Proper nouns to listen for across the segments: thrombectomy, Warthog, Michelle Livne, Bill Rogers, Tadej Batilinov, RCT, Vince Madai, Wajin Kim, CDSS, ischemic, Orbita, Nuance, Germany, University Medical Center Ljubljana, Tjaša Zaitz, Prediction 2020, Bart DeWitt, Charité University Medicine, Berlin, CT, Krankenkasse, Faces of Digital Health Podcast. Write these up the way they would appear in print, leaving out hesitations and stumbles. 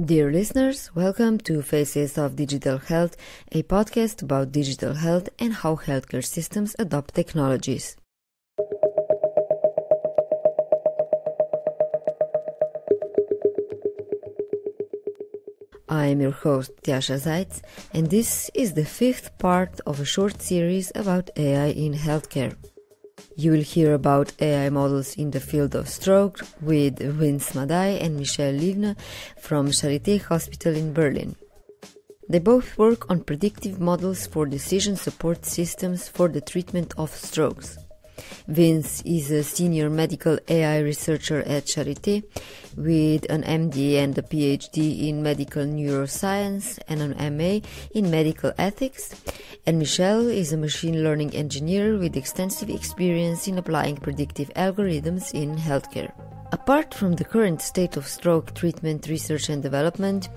Dear listeners, welcome to Faces of Digital Health, a podcast about digital health and how healthcare systems adopt technologies. I am your host, Tjaša Zaitz, and this is the fifth part of a short series about AI in healthcare. You will hear about AI models in the field of stroke with Vince Madai and Michelle Livne from Charité Hospital in Berlin. They both work on predictive models for decision support systems for the treatment of strokes. Vince is a senior medical AI researcher at Charité with an MD and a PhD in medical neuroscience and an MA in medical ethics, and Michelle is a machine learning engineer with extensive experience in applying predictive algorithms in healthcare. Apart from the current state of stroke treatment research and development,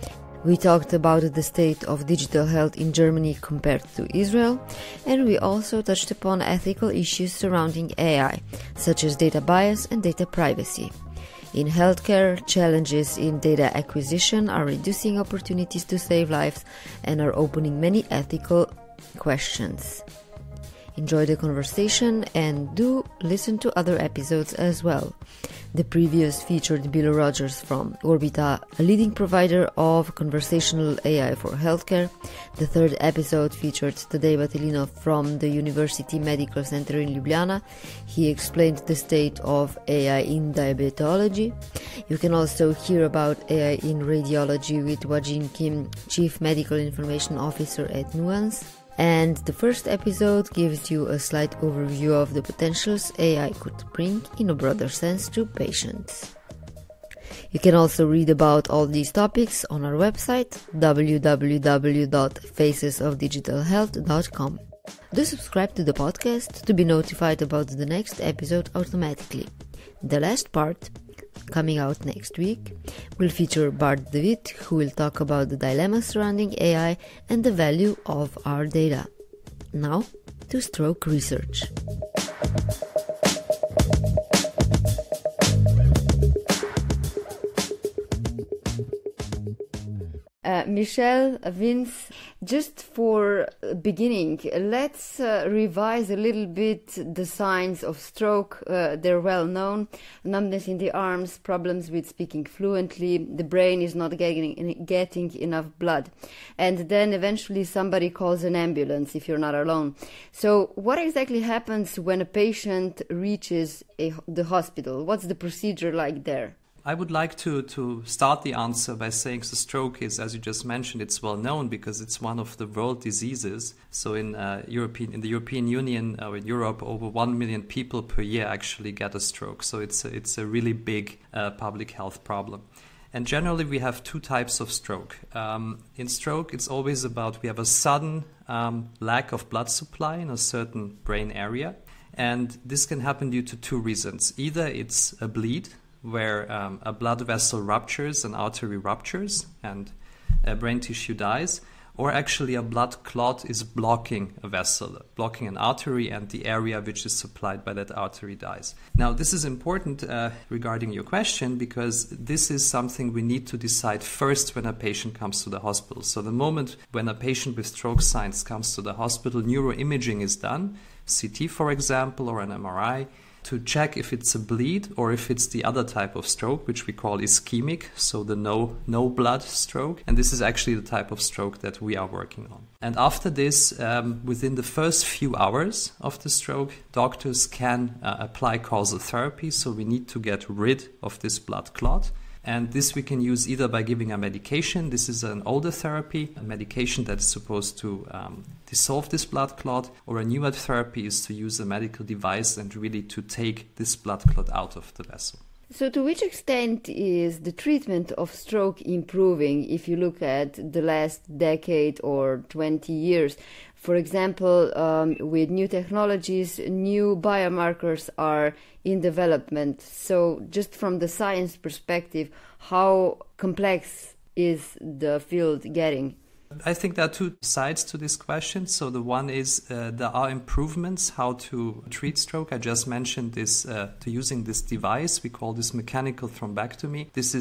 we talked about the state of digital health in Germany compared to Israel, and we also touched upon ethical issues surrounding AI, such as data bias and data privacy. In healthcare, challenges in data acquisition are reducing opportunities to save lives and are opening many ethical questions. Enjoy the conversation and do listen to other episodes as well. The previous featured Bill Rogers from Orbita, a leading provider of conversational AI for healthcare. The third episode featured Tadej Batilinov from the University Medical Center in Ljubljana. He explained the state of AI in diabetology. You can also hear about AI in radiology with Wajin Kim, Chief Medical Information Officer at Nuance. And the first episode gives you a slight overview of the potentials AI could bring in a broader sense to patients. You can also read about all these topics on our website www.facesofdigitalhealth.com. Do subscribe to the podcast to be notified about the next episode automatically. The last part, coming out next week, will feature Bart DeWitt, who will talk about the dilemma surrounding AI and the value of our data. Now, to stroke research. Michelle, Vince, just for beginning, let's revise a little bit the signs of stroke. They're well known: numbness in the arms, problems with speaking fluently, the brain is not getting enough blood. And then eventually somebody calls an ambulance if you're not alone. So what exactly happens when a patient reaches the hospital? What's the procedure like there? I would like to start the answer by saying the stroke is, as you just mentioned, it's well known because it's one of the world diseases. So in the European Union or in Europe, over 1 million people per year actually get a stroke. So it's a really big public health problem. And generally we have two types of stroke. In stroke, it's always about we have a sudden lack of blood supply in a certain brain area. And this can happen due to two reasons. Either it's a bleed, where a blood vessel ruptures, an artery ruptures, and brain tissue dies, or actually a blood clot is blocking a vessel, blocking an artery, and the area which is supplied by that artery dies. Now, this is important regarding your question, because this is something we need to decide first when a patient comes to the hospital. So the moment when a patient with stroke signs comes to the hospital, neuroimaging is done, CT, for example, or an MRI, to check if it's a bleed or if it's the other type of stroke, which we call ischemic, so the no blood stroke. And this is actually the type of stroke that we are working on. And after this, within the first few hours of the stroke, doctors can apply causal therapy. So we need to get rid of this blood clot. And this we can use either by giving a medication. This is an older therapy, a medication that's supposed to dissolve this blood clot, or a newer therapy is to use a medical device and really to take this blood clot out of the vessel. So to which extent is the treatment of stroke improving if you look at the last decade or 20 years? For example, with new technologies, new biomarkers are in development. So just from the science perspective, how complex is the field getting? I think there are two sides to this question. So the one is there are improvements how to treat stroke. I just mentioned this to using this device. We call this mechanical thrombectomy. This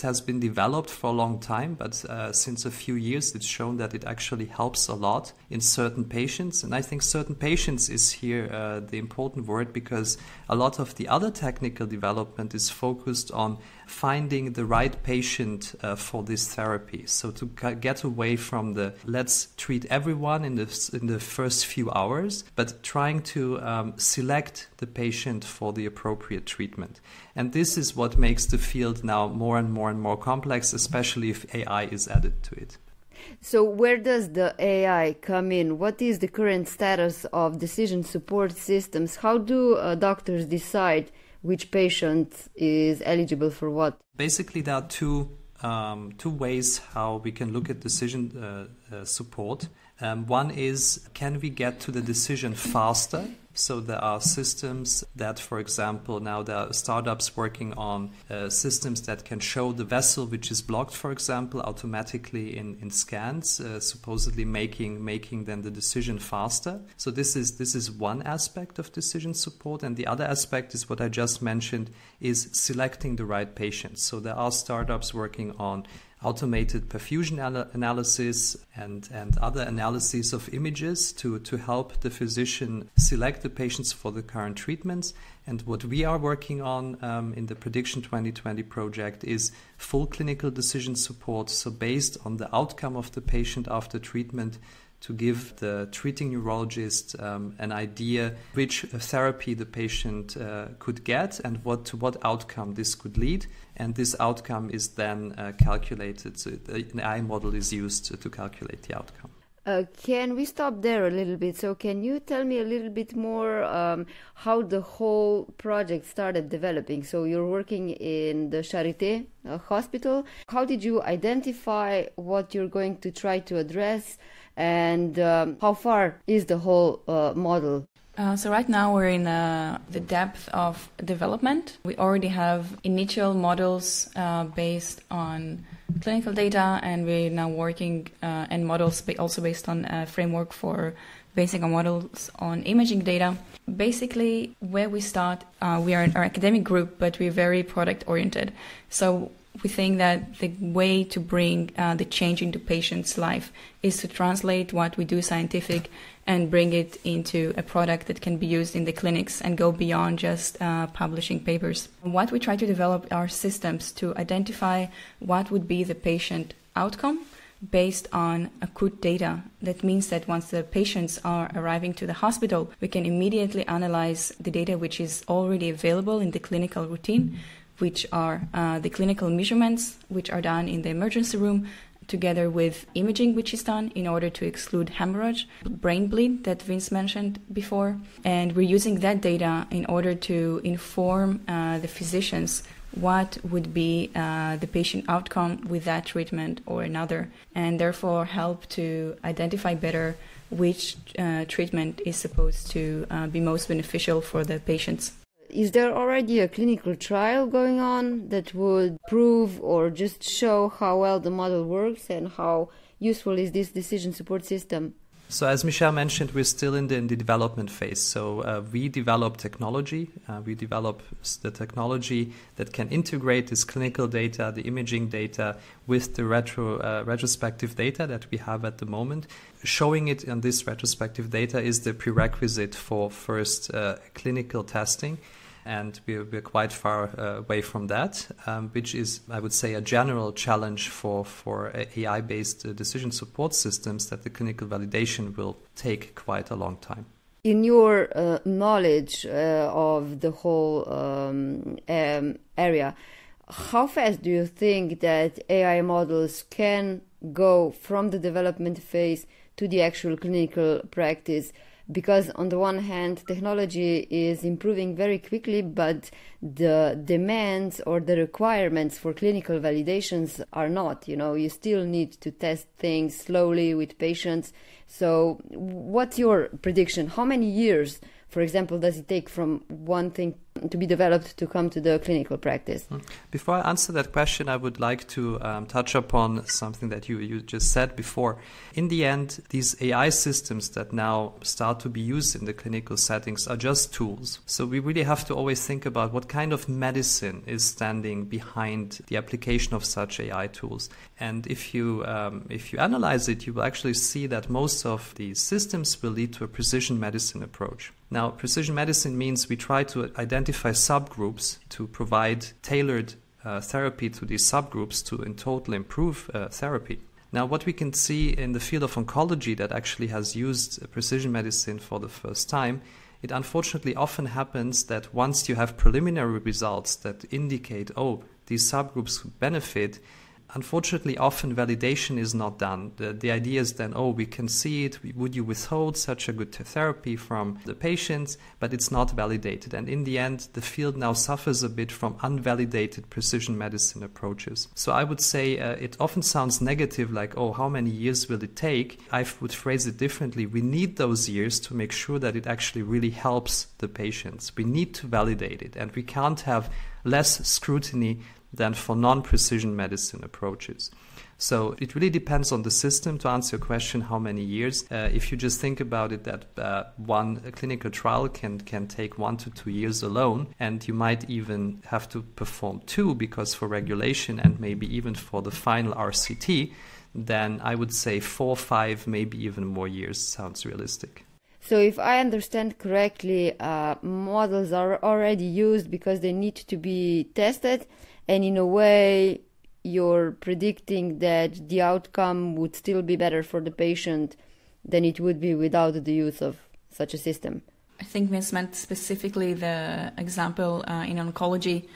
has been developed for a long time, but since a few years it's shown that it actually helps a lot in certain patients. And I think certain patients is here the important word, because a lot of the other technical development is focused on finding the right patient for this therapy. So to get away from the let's treat everyone in the first few hours, but trying to select the patient for the appropriate treatment. And this is what makes the field now more and more complex, especially if AI is added to it. So where does the AI come in? What is the current status of decision support systems? How do doctors decide which patient is eligible for what? Basically, there are two ways how we can look at decision support. One is, can we get to the decision faster? So there are systems that, for example, now there are startups working on systems that can show the vessel which is blocked, for example, automatically in scans, supposedly making then the decision faster. So this is one aspect of decision support. And the other aspect is what I just mentioned, is selecting the right patients. So there are startups working on automated perfusion analysis and other analyses of images to help the physician select the patients for the current treatments. And what we are working on in the Prediction 2020 project is full clinical decision support. So based on the outcome of the patient after treatment, to give the treating neurologist an idea which therapy the patient could get and to what outcome this could lead. And this outcome is then calculated. So an AI model is used to calculate the outcome. Can we stop there a little bit? So can you tell me a little bit more how the whole project started developing? So you're working in the Charité hospital. How did you identify what you're going to try to address? And how far is the whole model? So right now we're in the depth of development. We already have initial models based on clinical data, and we're now working and models also based on a framework for basing our models on imaging data. Basically, where we start, we are in our academic group, but we're very product oriented. So we think that the way to bring the change into patients' life is to translate what we do scientific and bring it into a product that can be used in the clinics and go beyond just publishing papers. What we try to develop are systems to identify what would be the patient outcome based on acute data. That means that once the patients are arriving to the hospital, we can immediately analyze the data which is already available in the clinical routine, which are the clinical measurements, which are done in the emergency room, together with imaging, which is done in order to exclude hemorrhage, brain bleed that Vince mentioned before. And we're using that data in order to inform the physicians what would be the patient outcome with that treatment or another, and therefore help to identify better which treatment is supposed to be most beneficial for the patients. Is there already a clinical trial going on that would prove or just show how well the model works and how useful is this decision support system? So as Michelle mentioned, we're still in the development phase. So we develop technology. We develop the technology that can integrate this clinical data, the imaging data, with the retrospective data that we have at the moment. Showing it on this retrospective data is the prerequisite for first clinical testing. And we're quite far away from that, which is, I would say, a general challenge for AI-based decision support systems, that the clinical validation will take quite a long time. In your knowledge of the whole area, how fast do you think that AI models can go from the development phase to the actual clinical practice? Because on the one hand, technology is improving very quickly, but the demands or the requirements for clinical validations are not. You know, you still need to test things slowly with patients. So what's your prediction? How many years, for example, does it take from one thing to be developed to come to the clinical practice. Before I answer that question, I would like to touch upon something that you just said before. In the end, these AI systems that now start to be used in the clinical settings are just tools. So we really have to always think about what kind of medicine is standing behind the application of such AI tools. And if you analyze it, you will actually see that most of these systems will lead to a precision medicine approach. Now, precision medicine means we try to identify subgroups to provide tailored therapy to these subgroups to in total improve therapy. Now, what we can see in the field of oncology that actually has used precision medicine for the first time, it unfortunately often happens that once you have preliminary results that indicate, oh, these subgroups could benefit, unfortunately, often validation is not done. The idea is then, oh, we can see it. Would you withhold such a good therapy from the patients? But it's not validated. And in the end, the field now suffers a bit from unvalidated precision medicine approaches. So I would say it often sounds negative, like, oh, how many years will it take? I would phrase it differently. We need those years to make sure that it actually really helps the patients. We need to validate it. And we can't have less scrutiny than for non-precision medicine approaches. So it really depends on the system, to answer your question, how many years. If you just think about it, that one clinical trial can take 1 to 2 years alone, and you might even have to perform 2, because for regulation and maybe even for the final RCT, then I would say 4, 5, maybe even more years sounds realistic. So if I understand correctly, models are already used because they need to be tested. And in a way, you're predicting that the outcome would still be better for the patient than it would be without the use of such a system. I think Vince meant specifically the example in oncology.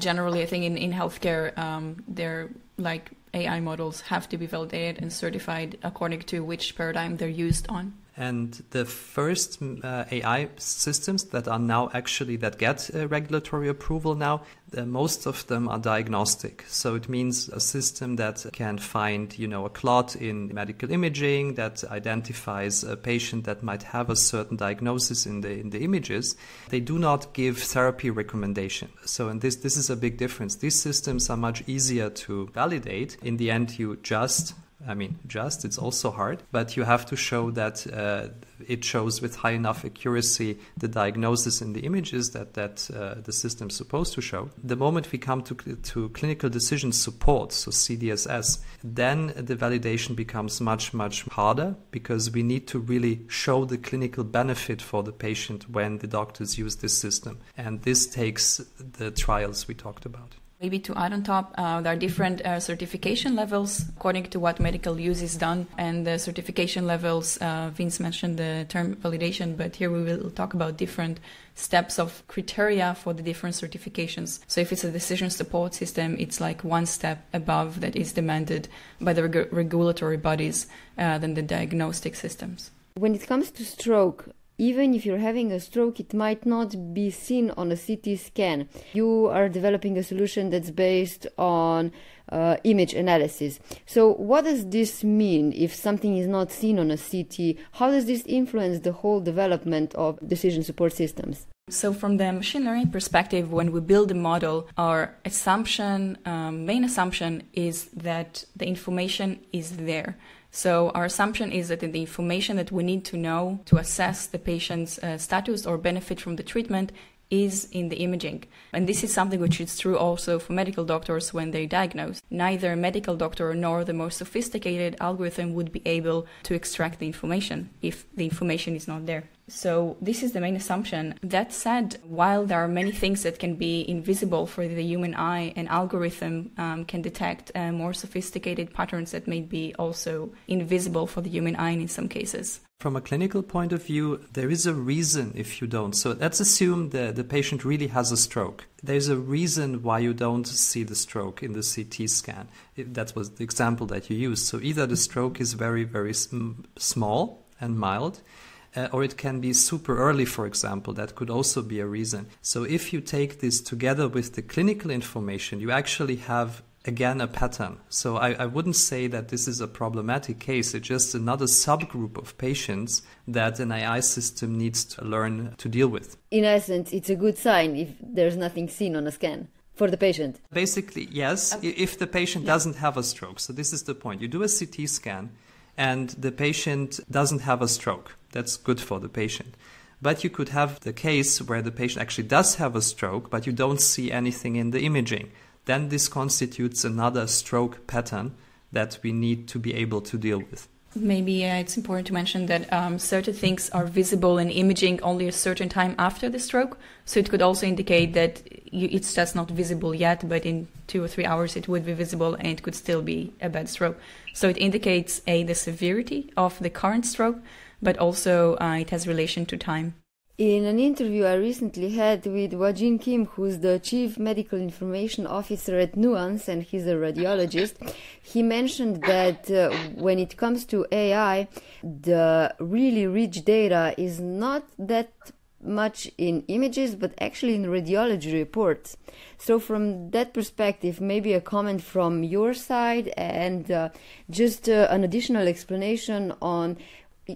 Generally, I think in healthcare, they're like AI models have to be validated and certified according to which paradigm they're used on. And the first AI systems that are now actually that get regulatory approval now, most of them are diagnostic. So it means a system that can find, you know, a clot in medical imaging, that identifies a patient that might have a certain diagnosis in the images. They do not give therapy recommendation. So in this is a big difference. These systems are much easier to validate. In the end, you just it's also hard, but you have to show that it shows with high enough accuracy the diagnosis in the images that the system's supposed to show. The moment we come to clinical decision support, so CDSS, then the validation becomes much, much harder, because we need to really show the clinical benefit for the patient when the doctors use this system. And this takes the trials we talked about. Maybe to add on top, there are different certification levels according to what medical use is done. And the certification levels, Vince mentioned the term validation, but here we will talk about different steps of criteria for the different certifications. So if it's a decision support system, it's like one step above that is demanded by the regulatory bodies than the diagnostic systems. When it comes to stroke, even if you're having a stroke, it might not be seen on a CT scan. You are developing a solution that's based on image analysis. So what does this mean if something is not seen on a CT? How does this influence the whole development of decision support systems? So from the machine learning perspective, when we build a model, our assumption, main assumption is that the information is there. So our assumption is that the information that we need to know to assess the patient's status or benefit from the treatment is in the imaging. And this is something which is true also for medical doctors when they diagnose. Neither a medical doctor nor the most sophisticated algorithm would be able to extract the information if the information is not there. So this is the main assumption. That said, while there are many things that can be invisible for the human eye, an algorithm can detect more sophisticated patterns that may be also invisible for the human eye in some cases. From a clinical point of view, there is a reason if you don't. So let's assume that the patient really has a stroke. There's a reason why you don't see the stroke in the CT scan. That was the example that you used. So either the stroke is very, very small and mild, or it can be super early, for example. That could also be a reason. So if you take this together with the clinical information, you actually have again, a pattern. So I wouldn't say that this is a problematic case. It's just another subgroup of patients that an AI system needs to learn to deal with. In essence, it's a good sign if there's nothing seen on a scan. For the patient? Basically, yes, if the patient doesn't have a stroke. So this is the point. You do a CT scan and the patient doesn't have a stroke. That's good for the patient. But you could have the case where the patient actually does have a stroke, but you don't see anything in the imaging. Then this constitutes another stroke pattern that we need to be able to deal with. Maybe it's important to mention that certain things are visible in imaging only a certain time after the stroke. So it could also indicate that it's just not visible yet, but in 2 or 3 hours it would be visible and it could still be a bad stroke. So it indicates the severity of the current stroke, but also it has relation to time. In an interview I recently had with Wajin Kim, who's the Chief Medical Information Officer at Nuance, and he's a radiologist, he mentioned that when it comes to AI, the really rich data is not that much in images, but actually in radiology reports. So from that perspective, maybe a comment from your side and just an additional explanation on...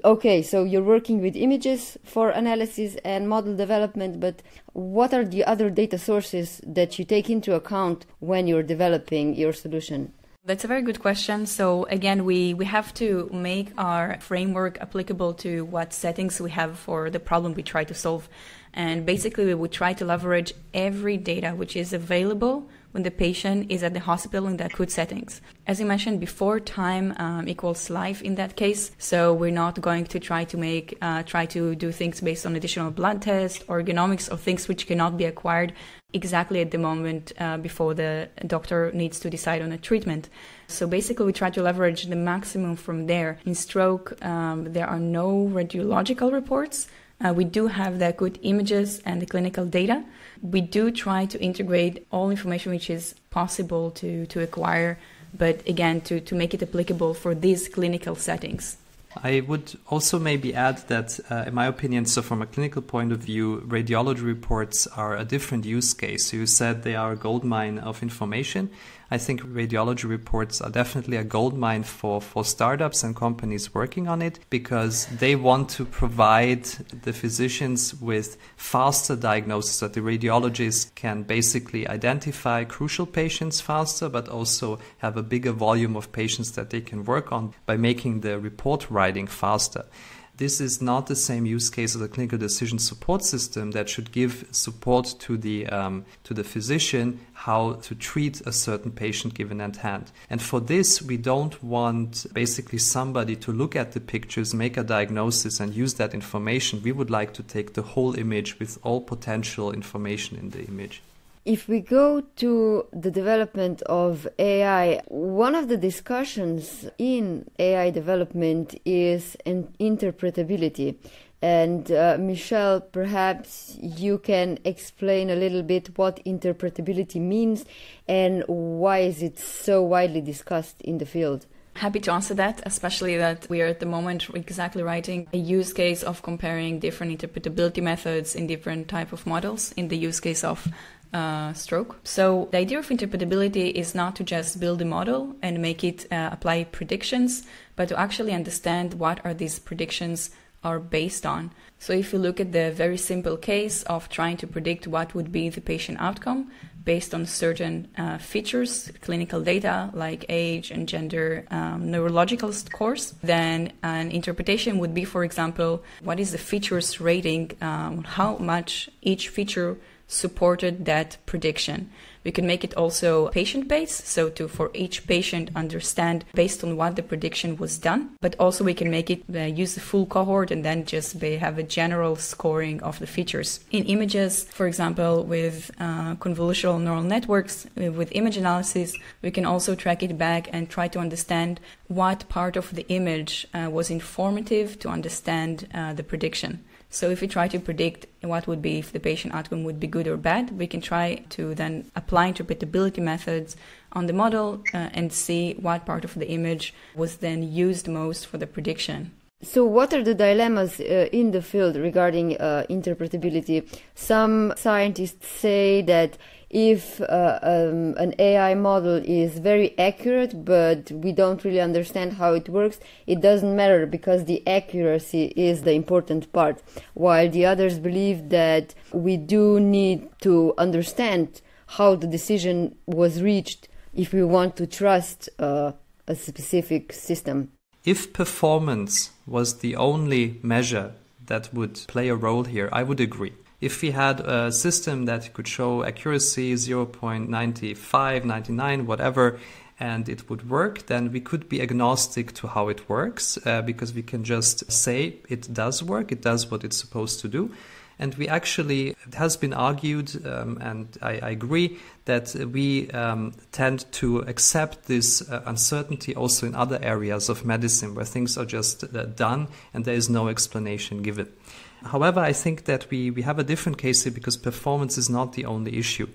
Okay, so you're working with images for analysis and model development, but what are the other data sources that you take into account when you're developing your solution? That's a very good question. So again, we have to make our framework applicable to what settings we have for the problem we try to solve. And basically, we would try to leverage every data which is available when the patient is at the hospital in the acute settings. As you mentioned before, time equals life in that case. So we're not going to try to do things based on additional blood tests or ergonomics or things which cannot be acquired exactly at the moment before the doctor needs to decide on a treatment. So basically, we try to leverage the maximum from there. In stroke, there are no radiological reports. We do have the acute images and the clinical data. We do try to integrate all information which is possible to acquire, but again, to make it applicable for these clinical settings. I would also maybe add that, in my opinion, so from a clinical point of view, radiology reports are a different use case. You said they are a goldmine of information. I think radiology reports are definitely a goldmine for startups and companies working on it, because they want to provide the physicians with faster diagnosis, that the radiologists can basically identify crucial patients faster, but also have a bigger volume of patients that they can work on by making the report writing faster. This is not the same use case of the clinical decision support system that should give support to the physician how to treat a certain patient given at hand. And for this, we don't want basically somebody to look at the pictures, make a diagnosis, and use that information. We would like to take the whole image with all potential information in the image. If we go to the development of AI, one of the discussions in AI development is interpretability. And Michelle, perhaps you can explain a little bit what interpretability means and why is it so widely discussed in the field? Happy to answer that, especially that we are at the moment exactly writing a use case of comparing different interpretability methods in different type of models in the use case of stroke. So the idea of interpretability is not to just build a model and make it apply predictions, but to actually understand what are these predictions are based on. So if you look at the very simple case of trying to predict what would be the patient outcome based on certain features, clinical data like age and gender, neurological scores, then an interpretation would be, for example, what is the features rating, how much each feature supported that prediction. We can make it also patient-based, so for each patient understand based on what the prediction was done, but also we can make it use the full cohort and then just have a general scoring of the features. In images, for example, with convolutional neural networks, with image analysis, we can also track it back and try to understand what part of the image was informative to understand the prediction. So if we try to predict what would be if the patient outcome would be good or bad, we can try to then apply interpretability methods on the model and see what part of the image was then used most for the prediction. So what are the dilemmas in the field regarding interpretability? Some scientists say that if an AI model is very accurate, but we don't really understand how it works, it doesn't matter because the accuracy is the important part. While the others believe that we do need to understand how the decision was reached if we want to trust a specific system. If performance was the only measure that would play a role here, I would agree. If we had a system that could show accuracy 0.95, 99, whatever, and it would work, then we could be agnostic to how it works because we can just say it does work, it does what it's supposed to do. And we actually, it has been argued, and I agree, that we tend to accept this uncertainty also in other areas of medicine where things are just done and there is no explanation given. However, I think that we have a different case here because performance is not the only issue.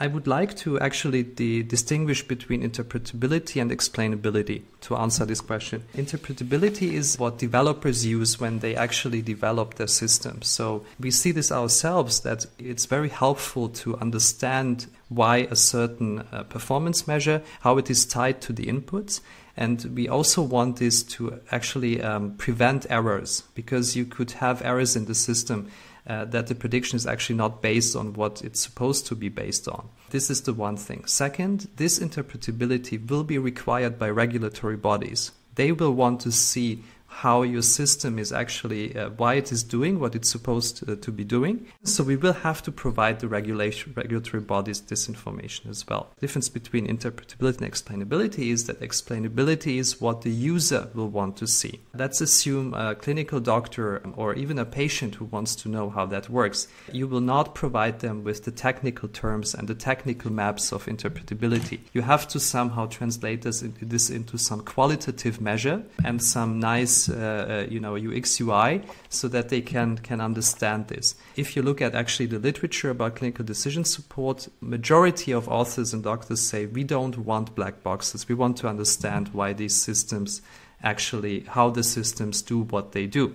I would like to actually distinguish between interpretability and explainability to answer this question. Interpretability is what developers use when they actually develop their systems. So we see this ourselves, that it's very helpful to understand why a certain performance measure, how it is tied to the inputs. And we also want this to actually prevent errors, because you could have errors in the system that the prediction is actually not based on what it's supposed to be based on. This is the one thing. Second, this interpretability will be required by regulatory bodies. They will want to see how your system is actually, why it is doing what it's supposed to be doing. So we will have to provide the regulatory bodies this information as well. The difference between interpretability and explainability is that explainability is what the user will want to see. Let's assume a clinical doctor or even a patient who wants to know how that works. You will not provide them with the technical terms and the technical maps of interpretability. You have to somehow translate this into some qualitative measure and some nice UX, UI, so that they can understand this. If you look at actually the literature about clinical decision support, majority of authors and doctors say we don't want black boxes. We want to understand why these systems actually, how the systems do what they do.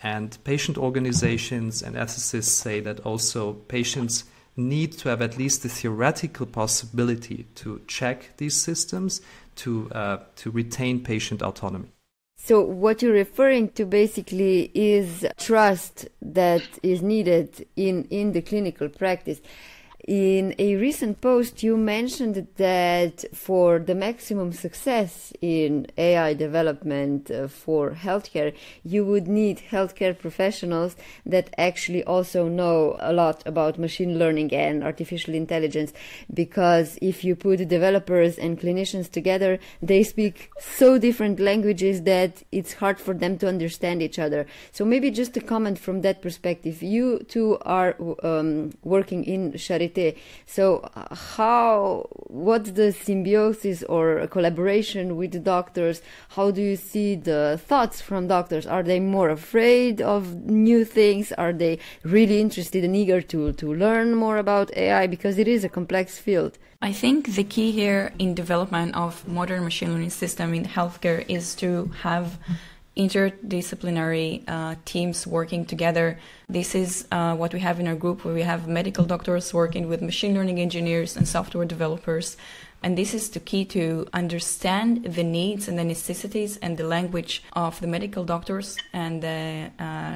And patient organizations and ethicists say that also patients need to have at least the theoretical possibility to check these systems to retain patient autonomy. So what you're referring to basically is trust that is needed in the clinical practice. In a recent post, you mentioned that for the maximum success in AI development for healthcare, you would need healthcare professionals that actually also know a lot about machine learning and artificial intelligence, because if you put developers and clinicians together, they speak so different languages that it's hard for them to understand each other. So maybe just a comment from that perspective. You two are working in Charité. So what's the symbiosis or collaboration with the doctors? How do you see the thoughts from doctors? Are they more afraid of new things? Are they really interested and eager to learn more about AI? Because it is a complex field. I think the key here in development of modern machine learning system in healthcare is to have interdisciplinary teams working together. This is what we have in our group, where we have medical doctors working with machine learning engineers and software developers. And this is the key to understand the needs and the necessities and the language of the medical doctors and the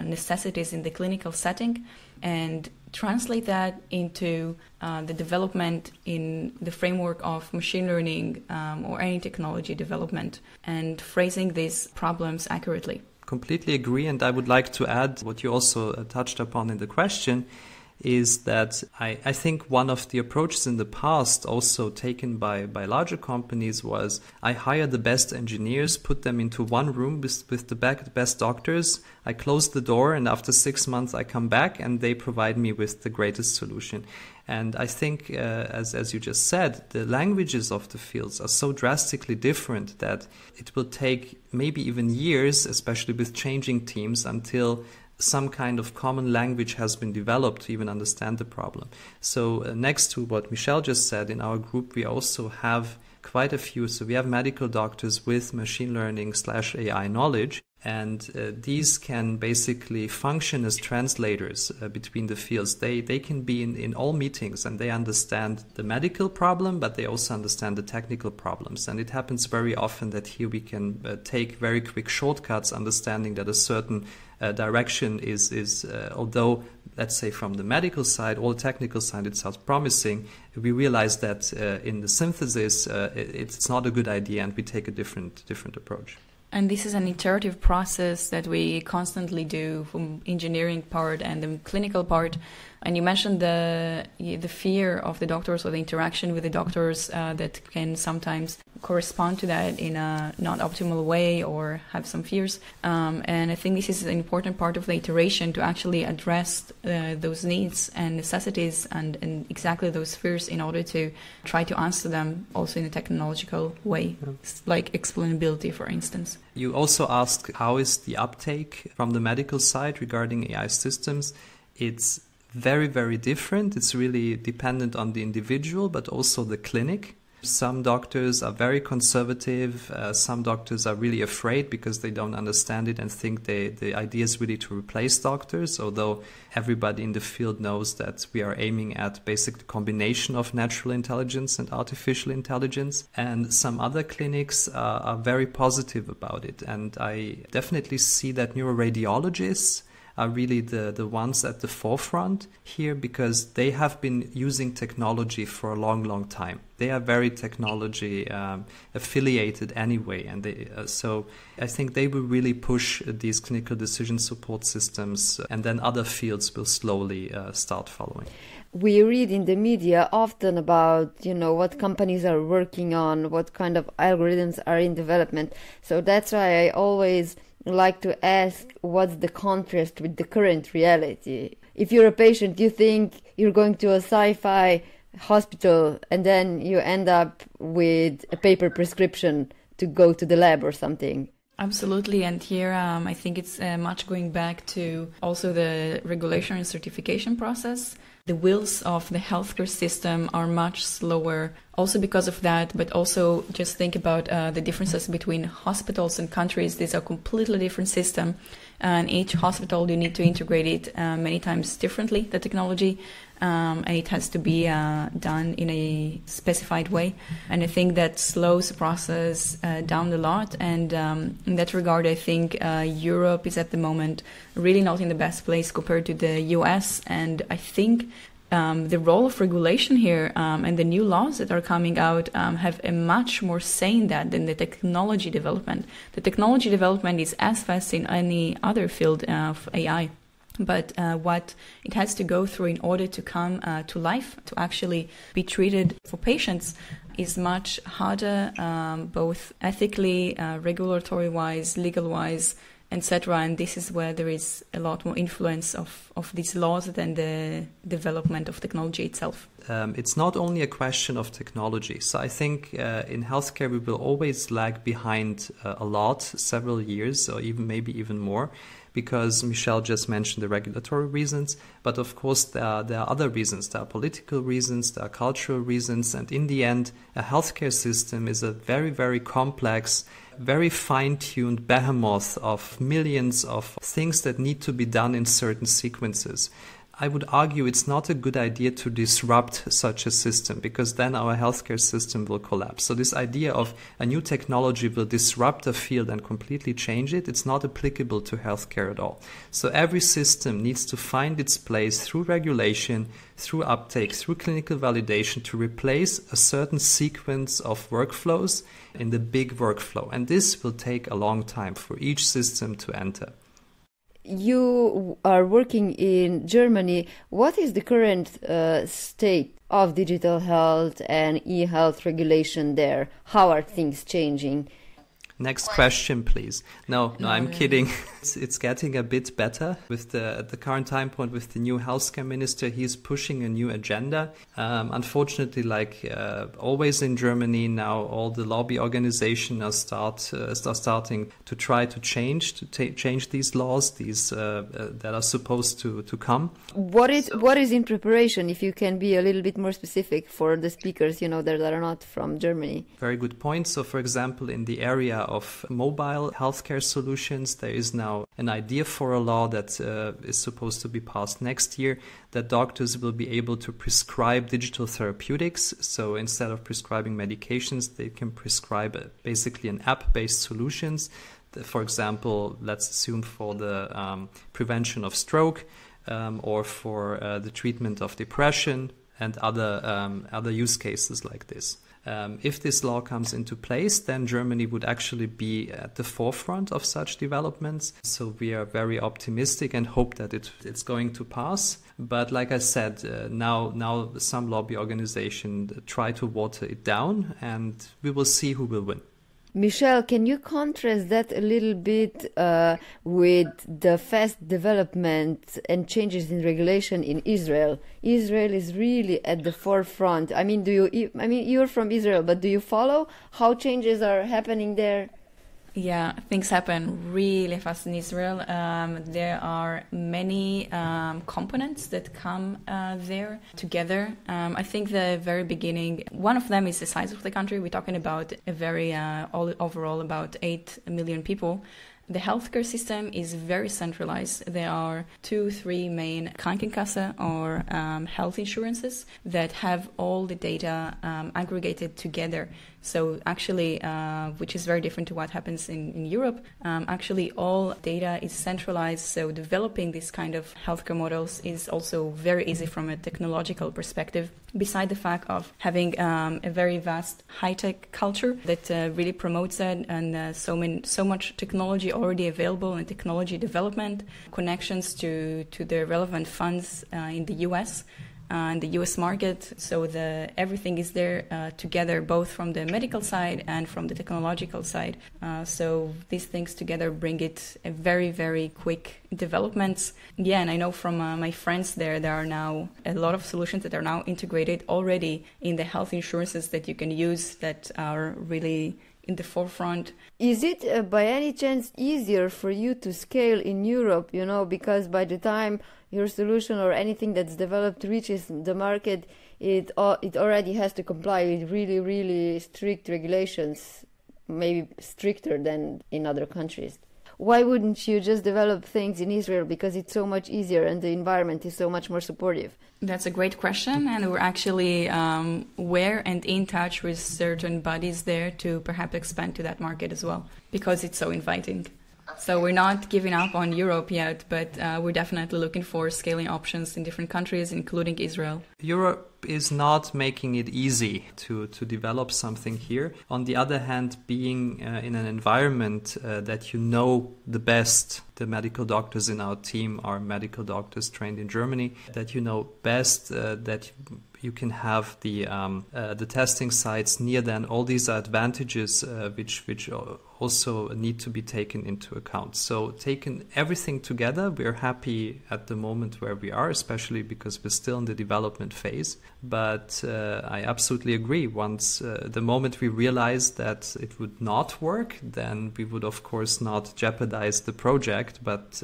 necessities in the clinical setting, and translate that into the development in the framework of machine learning or any technology development, and phrasing these problems accurately. Completely agree, and I would like to add what you also touched upon in the question, is that I think one of the approaches in the past also taken by larger companies was, I hire the best engineers, put them into one room with the best doctors, I close the door, and after 6 months I come back and they provide me with the greatest solution. And I think, as you just said, the languages of the fields are so drastically different that it will take maybe even years, especially with changing teams, until some kind of common language has been developed to even understand the problem. So next to what Michelle just said, in our group we also have quite a few. So we have medical doctors with machine learning/AI knowledge, And these can basically function as translators between the fields. They can be in all meetings, and they understand the medical problem, but they also understand the technical problems. And it happens very often that here we can take very quick shortcuts, understanding that a certain direction is although, let's say, from the medical side or the technical side, it sounds promising. We realize that in the synthesis, it's not a good idea, and we take a different approach. And this is an iterative process that we constantly do from engineering part and the clinical part. And you mentioned the fear of the doctors or the interaction with the doctors that can sometimes correspond to that in a not optimal way or have some fears. And I think this is an important part of the iteration to actually address those needs and necessities and exactly those fears in order to try to answer them also in a technological way, like explainability, for instance. You also asked how is the uptake from the medical side regarding AI systems. It's very, very different. It's really dependent on the individual, but also the clinic. Some doctors are very conservative. Some doctors are really afraid because they don't understand it and think the idea is really to replace doctors, although everybody in the field knows that we are aiming at basically the combination of natural intelligence and artificial intelligence. And some other clinics are very positive about it. And I definitely see that neuroradiologists are really the ones at the forefront here, because they have been using technology for a long, long time. They are very technology affiliated anyway. And they, so I think they will really push these clinical decision support systems, and then other fields will slowly start following. We read in the media often about, you know, what companies are working on, what kind of algorithms are in development. So that's why I always like to ask, what's the contrast with the current reality? If you're a patient, you think you're going to a sci-fi hospital, and then you end up with a paper prescription to go to the lab or something. Absolutely. And here I think it's much going back to also the regulation and certification process. The wheels of the healthcare system are much slower also because of that, but also just think about the differences between hospitals and countries. These are completely different systems, and each hospital you need to integrate it many times differently, the technology, and it has to be done in a specified way. And I think that slows the process down a lot. And in that regard, I think Europe is at the moment really not in the best place compared to the US. And I think the role of regulation here and the new laws that are coming out have a much more say in that than the technology development. The technology development is as fast in any other field of AI. But what it has to go through in order to come to life, to actually be treated for patients, is much harder, both ethically, regulatory-wise, legal-wise, etc. And this is where there is a lot more influence of these laws than the development of technology itself. It's not only a question of technology. So I think in healthcare we will always lag behind a lot, several years, or even maybe even more, because Michelle just mentioned the regulatory reasons. But of course, there are other reasons. There are political reasons, there are cultural reasons. And in the end, a healthcare system is a very, very complex, very fine-tuned behemoth of millions of things that need to be done in certain sequences. I would argue it's not a good idea to disrupt such a system, because then our healthcare system will collapse. So this idea of a new technology will disrupt a field and completely change it, it's not applicable to healthcare at all. So every system needs to find its place through regulation, through uptake, through clinical validation to replace a certain sequence of workflows in the big workflow. And this will take a long time for each system to enter. You are working in Germany. What is the current state of digital health and e-health regulation there? How are things changing? Next question, please. No, I'm kidding. It's getting a bit better. With the current time point, with the new healthcare minister, he's pushing a new agenda. Unfortunately, like always in Germany, now all the lobby organizations are starting to try to change these laws, these that are supposed to come. What is in preparation? If you can be a little bit more specific for the speakers, you know, that are not from Germany. Very good point. So, for example, in the area of mobile healthcare solutions. There is now an idea for a law that is supposed to be passed next year that doctors will be able to prescribe digital therapeutics. So instead of prescribing medications, they can prescribe basically an app-based solutions. For example, let's assume for the prevention of stroke or for the treatment of depression and other use cases like this. If this law comes into place, then Germany would actually be at the forefront of such developments. So we are very optimistic and hope that it's going to pass. But like I said, now some lobby organizations try to water it down, and we will see who will win. Michelle, can you contrast that a little bit with the fast development and changes in regulation in Israel? Israel is really at the forefront. I mean, you're from Israel, but do you follow how changes are happening there? Yeah, things happen really fast in Israel. There are many components that come there together. I think the very beginning, one of them is the size of the country. We're talking about a very, overall about 8 million people. The healthcare system is very centralized. There are 2-3 main Krankenkasse or health insurances that have all the data aggregated together. So actually, which is very different to what happens in Europe, actually all data is centralized. So developing this kind of healthcare models is also very easy from a technological perspective, beside the fact of having a very vast high-tech culture that really promotes that, and so much technology already available and technology development, connections to the relevant funds in the US. And the U.S. market, so everything is there together, both from the medical side and from the technological side. So these things together bring it a very, very quick developments. Yeah, and I know from my friends there are now a lot of solutions that are now integrated already in the health insurances that you can use that are really in the forefront. Is it by any chance easier for you to scale in Europe, you know, because by the time your solution or anything that's developed reaches the market, it already has to comply with really, really strict regulations, maybe stricter than in other countries? Why wouldn't you just develop things in Israel because it's so much easier and the environment is so much more supportive? That's a great question, and we're actually aware and in touch with certain bodies there to perhaps expand to that market as well, because it's so inviting. So we're not giving up on Europe yet, but we're definitely looking for scaling options in different countries, including Israel. Europe is not making it easy to develop something here. On the other hand, being in an environment that you know the best, the medical doctors in our team are medical doctors trained in Germany, that you know best, that you can have the testing sites near them. All these are advantages which also need to be taken into account. So taking everything together, we're happy at the moment where we are, especially because we're still in the development phase. But I absolutely agree. Once the moment we realize that it would not work, then we would, of course, not jeopardize the project, but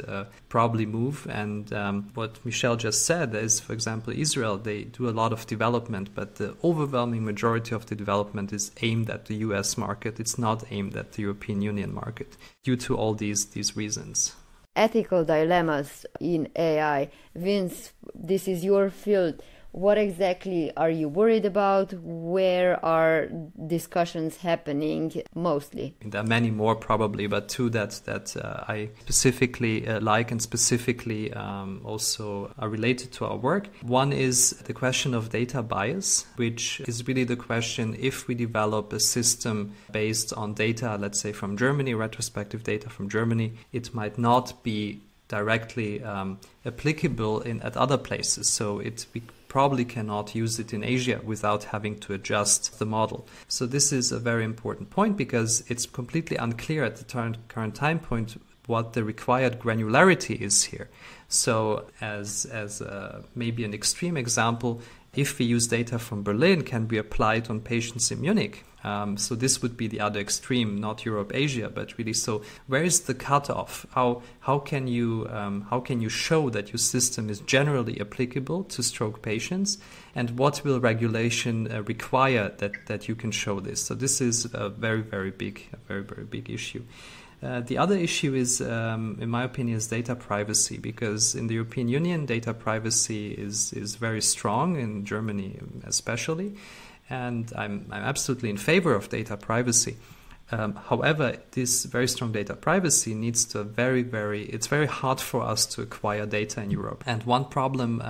probably move. And what Michelle just said is, for example, Israel, they do a lot of development, but the overwhelming majority of the development is aimed at the US market. It's not aimed at the European Union market due to all these reasons. Ethical dilemmas in AI. Vince, this is your field. What exactly are you worried about? Where are discussions happening mostly? There are many more probably, but two that I specifically like and specifically also are related to our work. One is the question of data bias, which is really the question if we develop a system based on data, let's say from Germany, retrospective data from Germany, it might not be directly applicable at other places. So we probably cannot use it in Asia without having to adjust the model. So this is a very important point because it's completely unclear at the current time point what the required granularity is here. So as maybe an extreme example, if we use data from Berlin, can be applied on patients in Munich. So this would be the other extreme, not Europe, Asia, but really. So where is the cutoff? How can you show that your system is generally applicable to stroke patients? And what will regulation require that you can show this? So this is a very, very big issue. The other issue is, in my opinion, is data privacy, because in the European Union, data privacy is very strong, in Germany especially, and I'm absolutely in favor of data privacy. However, this very strong data privacy needs to it's very hard for us to acquire data in Europe. And one problem,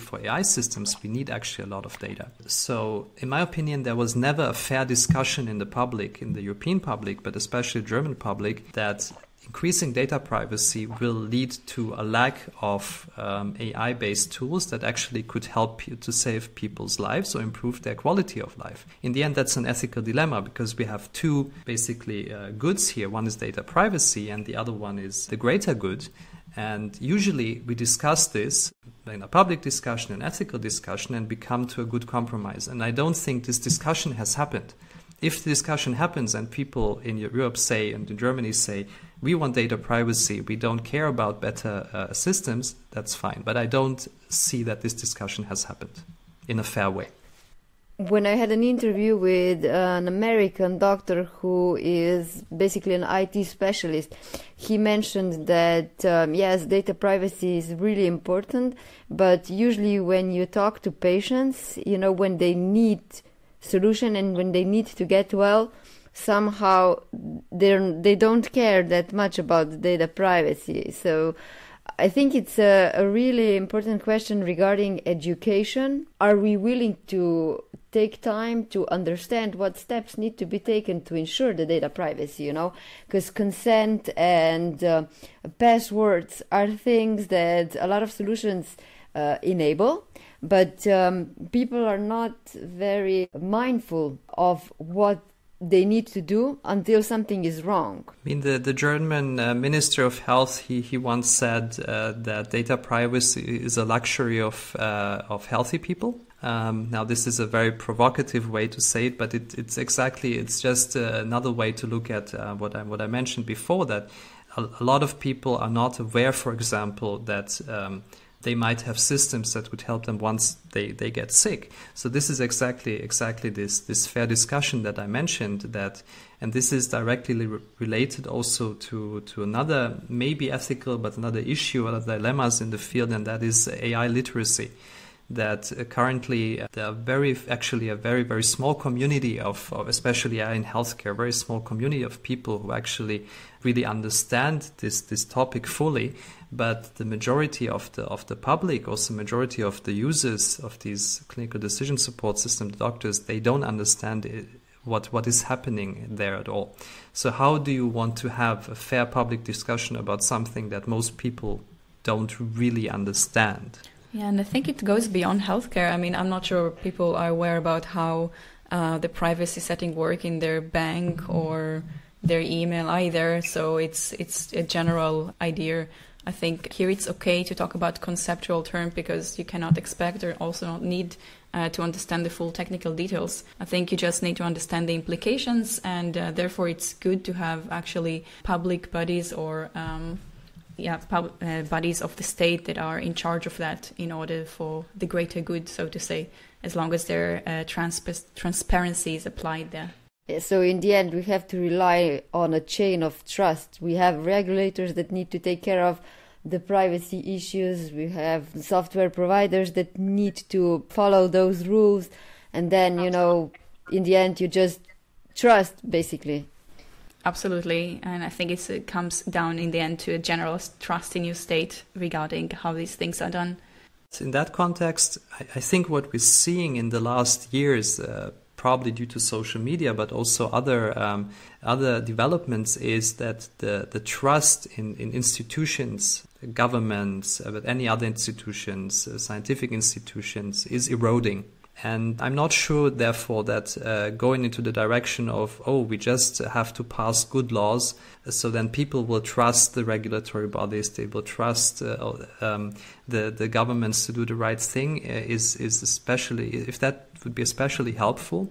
for AI systems, we need actually a lot of data. So in my opinion, there was never a fair discussion in the public, in the European public, but especially German public, that increasing data privacy will lead to a lack of AI-based tools that actually could help you to save people's lives or improve their quality of life. In the end, that's an ethical dilemma, because we have two basically goods here. One is data privacy and the other one is the greater good. And usually we discuss this in a public discussion, an ethical discussion, and we come to a good compromise. And I don't think this discussion has happened. If the discussion happens and people in Europe say, and in Germany say, we want data privacy, we don't care about better systems, that's fine. But I don't see that this discussion has happened in a fair way. When I had an interview with an American doctor who is basically an IT specialist, he mentioned that, yes, data privacy is really important, but usually when you talk to patients, you know, when they need solution and when they need to get well, somehow they don't care that much about data privacy. So I think it's a really important question regarding education. Are we willing to take time to understand what steps need to be taken to ensure the data privacy, you know? Because consent and passwords are things that a lot of solutions enable, but people are not very mindful of what they need to do until something is wrong. I mean, the German Minister of Health, he once said that data privacy is a luxury of healthy people. Now, this is a very provocative way to say it, but it's just another way to look at what I mentioned before, that a lot of people are not aware, for example, that they might have systems that would help them once they get sick. So this is exactly this fair discussion that I mentioned, that, and this is directly related also to another, maybe ethical, but another issue or dilemmas in the field, and that is AI literacy. That currently there are a very, very small community of especially in healthcare, a very small community of people who actually really understand this topic fully. But the majority of the public, also majority of the users of these clinical decision support system, the doctors, they don't understand it, what is happening there at all. So how do you want to have a fair public discussion about something that most people don't really understand? Yeah, and I think it goes beyond healthcare. I mean, I'm not sure people are aware about how the privacy setting work in their bank or their email either. So it's a general idea. I think here it's okay to talk about conceptual terms because you cannot expect or also not need to understand the full technical details. I think you just need to understand the implications, and therefore it's good to have actually public bodies or bodies of the state that are in charge of that in order for the greater good, so to say, as long as their transparency is applied there. So in the end, we have to rely on a chain of trust. We have regulators that need to take care of the privacy issues. We have software providers that need to follow those rules. And then, you know, in the end, you just trust, basically. Absolutely, and I think it comes down in the end to a general trust in your state regarding how these things are done. So in that context, I think what we're seeing in the last years, probably due to social media, but also other developments, is that the trust in institutions, governments, but any other institutions, scientific institutions, is eroding. And I'm not sure, therefore, that going into the direction of, oh, we just have to pass good laws, so then people will trust the regulatory bodies, they will trust the governments to do the right thing, is especially, if that would be especially helpful.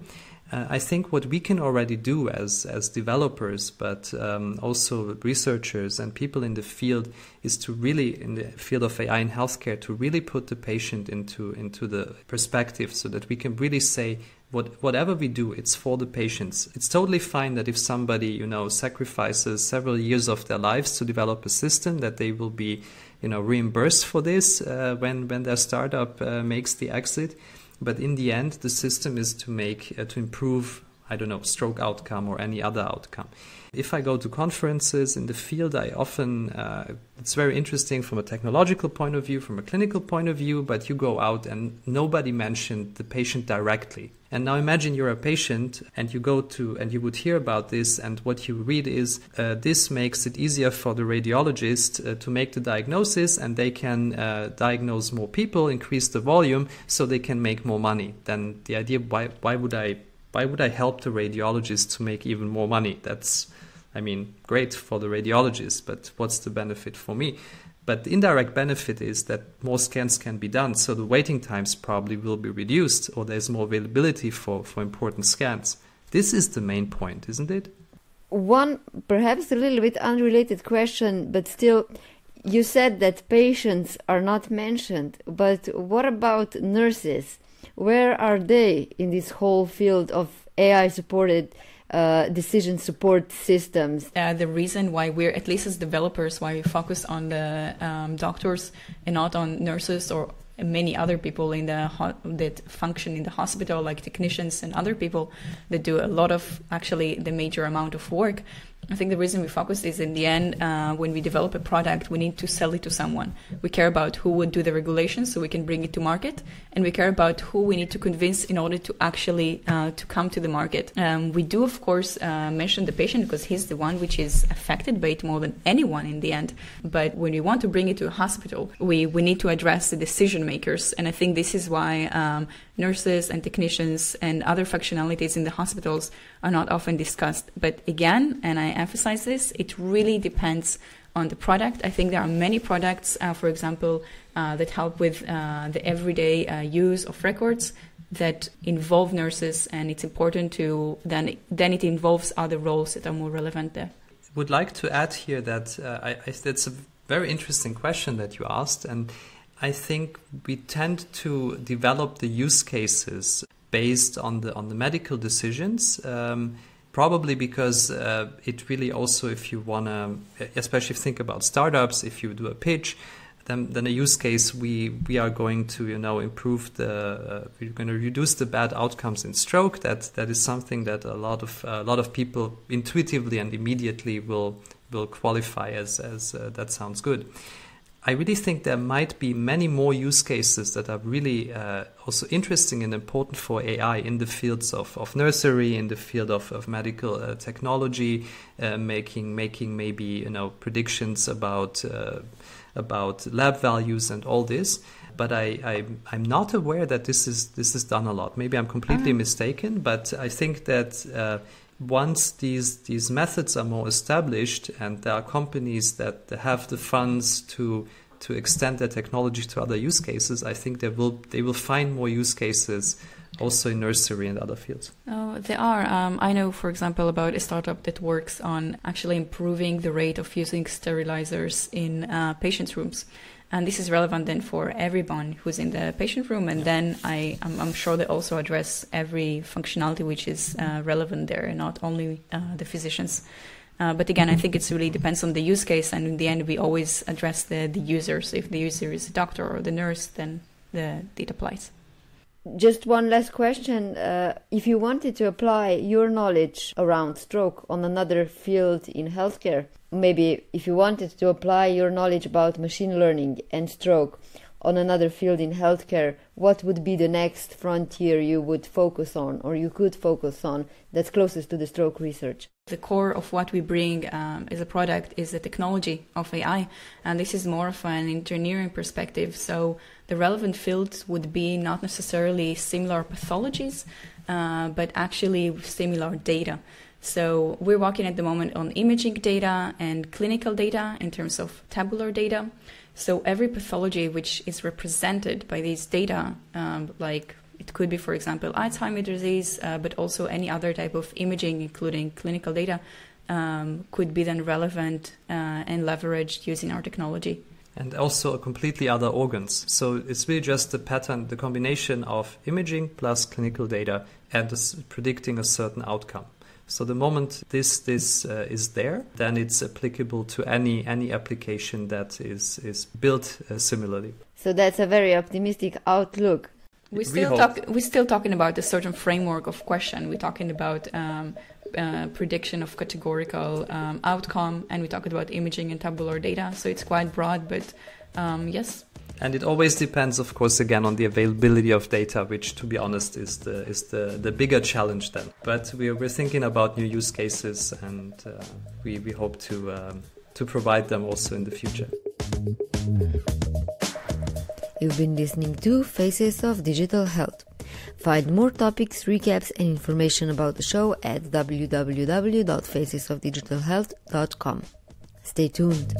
I think what we can already do as developers, but also researchers and people in the field, is to really, in the field of AI in healthcare, to really put the patient into the perspective, so that we can really say, whatever we do, it's for the patients. It's totally fine that if somebody, you know, sacrifices several years of their lives to develop a system, that they will be, you know, reimbursed for this when their startup makes the exit. But in the end, the system is to make, to improve, I don't know, stroke outcome or any other outcome. If I go to conferences in the field, I often, it's very interesting from a technological point of view, from a clinical point of view, but you go out and nobody mentioned the patient directly. And now imagine you're a patient and you go to, and you would hear about this, and what you read is, this makes it easier for the radiologist to make the diagnosis, and they can diagnose more people, increase the volume, so they can make more money. Then the idea, why would I help the radiologist to make even more money? That's, I mean, great for the radiologist, but what's the benefit for me? But the indirect benefit is that more scans can be done, so the waiting times probably will be reduced, or there's more availability for important scans. This is the main point, isn't it? One perhaps a little bit unrelated question, but still, you said that patients are not mentioned, but what about nurses? Where are they in this whole field of AI-supported decision support systems? The reason why we're, at least as developers, why we focus on the doctors and not on nurses or many other people in the that function in the hospital, like technicians and other people that do a lot of, actually, the major amount of work. I think the reason we focus is, in the end, when we develop a product, we need to sell it to someone. We care about who would do the regulations so we can bring it to market, and we care about who we need to convince in order to actually to come to the market. We do, of course, mention the patient because he's the one which is affected by it more than anyone in the end. But when we want to bring it to a hospital, we need to address the decision makers, and I think this is why nurses and technicians and other functionalities in the hospitals are not often discussed. But again, and I emphasize this, it really depends on the product. I think there are many products, for example, that help with the everyday use of records that involve nurses, and it's important to then it involves other roles that are more relevant there. I would like to add here that that's a very interesting question that you asked, and I think we tend to develop the use cases based on the medical decisions. Probably because it really also, if you want to, especially if you think about startups, if you do a pitch, then a use case, we are going to, you know, improve the, we're going to reduce the bad outcomes in stroke. That is something that a lot of people intuitively and immediately will qualify as that sounds good. I really think there might be many more use cases that are really also interesting and important for AI in the fields of nursery, in the field of medical technology, making maybe, you know, predictions about lab values and all this. But I'm not aware that this is done a lot. Maybe I'm completely mistaken, but I think that once these methods are more established and there are companies that have the funds to extend their technology to other use cases, I think they will find more use cases also in nursery and other fields. Oh, there are. I know, for example, about a startup that works on actually improving the rate of using sterilizers in patients' rooms. And this is relevant then for everyone who's in the patient room. And then I'm sure they also address every functionality which is relevant there, and not only the physicians. But again, I think it really depends on the use case. And in the end, we always address the user. So if the user is a doctor or the nurse, then it applies. Just one last question. If you wanted to apply your knowledge around stroke on another field in healthcare, maybe if you wanted to apply your knowledge about machine learning and stroke on another field in healthcare, what would be the next frontier you would focus on, or you could focus on, that's closest to the stroke research? The core of what we bring as a product is the technology of AI, and this is more of an engineering perspective. So the relevant fields would be not necessarily similar pathologies, but actually similar data. So we're working at the moment on imaging data and clinical data in terms of tabular data. So every pathology which is represented by these data, like it could be, for example, Alzheimer's disease, but also any other type of imaging, including clinical data, could be then relevant and leveraged using our technology. And also completely other organs. So it's really just the pattern, the combination of imaging plus clinical data and predicting a certain outcome. So the moment this is there, then it's applicable to any application that is built similarly. So that's a very optimistic outlook. We're still talking about a certain framework of question. We're talking about prediction of categorical outcome, and we talked about imaging and tabular data. So it's quite broad, but yes. And it always depends, of course, again, on the availability of data, which, to be honest, is the bigger challenge then. But we're thinking about new use cases, and we hope to provide them also in the future. You've been listening to Faces of Digital Health. Find more topics, recaps, and information about the show at www.facesofdigitalhealth.com. Stay tuned.